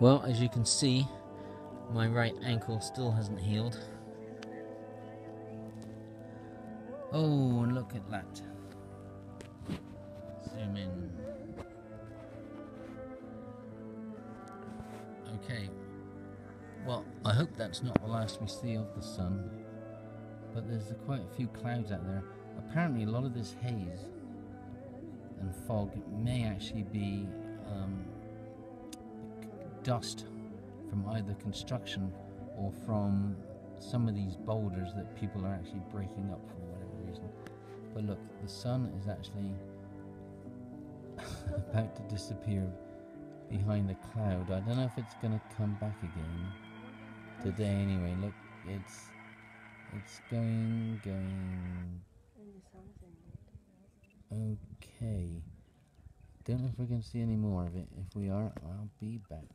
Well, as you can see, my right ankle still hasn't healed. Oh, look at that. Zoom in. Okay. Well, I hope that's not the last we see of the sun. But there's quite a few clouds out there. Apparently, a lot of this haze and fog may actually be dust from either construction or from some of these boulders that people are actually breaking up for whatever reason. But look, the sun is actually about to disappear behind a cloud. I don't know if it's going to come back again today. Anyway, look, it's going. Okay, don't know if we can see any more of it. If we are, I'll be back.